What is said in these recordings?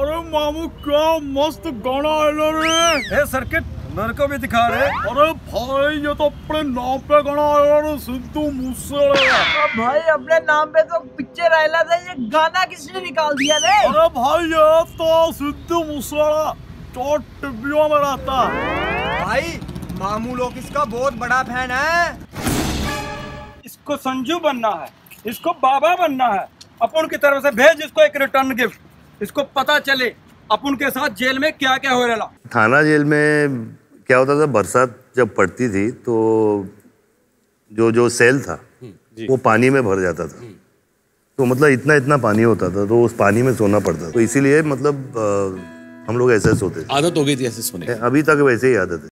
अरे मामू क्या मस्त गाना आया रे। ए सर्किट नरको भी दिखा रहे। अरे भाई ये तो अपने नाम पे गाना आया रे, सिद्धू मूसेवाला। भाई अपने नाम पे तो पिक्चर आया था, ये गाना किसने निकाल दिया रे? अरे भाई ये तो सिद्धू मूसेवाला जो टिब्बियों में रहता। भाई मामू लोग इसका बहुत बड़ा फैन है। इसको संजू बनना है, इसको बाबा बनना है। अपन की तरफ से भेज इसको एक रिटर्न गिफ्ट, इसको पता चले अपन के साथ जेल में क्या क्या हो रहा। थाना जेल में क्या होता था, बरसात जब पड़ती थी तो जो जो सेल था वो पानी में भर जाता था, तो मतलब इतना इतना पानी होता था, तो उस पानी में सोना पड़ता था। तो इसीलिए मतलब हम लोग ऐसे सोते थे, आदत हो गई थी ऐसे सोने की। अभी तक वैसे ही आदत है।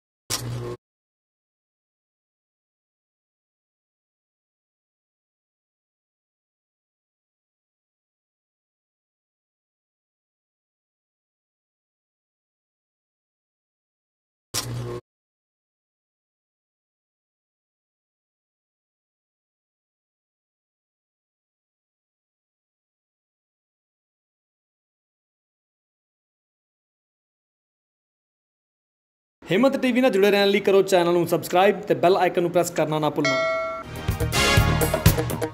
हिम्मत टीवी ਨਾਲ जुड़े रहने लिए करो चैनल ਨੂੰ सब्सक्राइब ਤੇ ਬੈਲ ਆਈਕਨ ਨੂੰ प्रेस करना ना भूलना।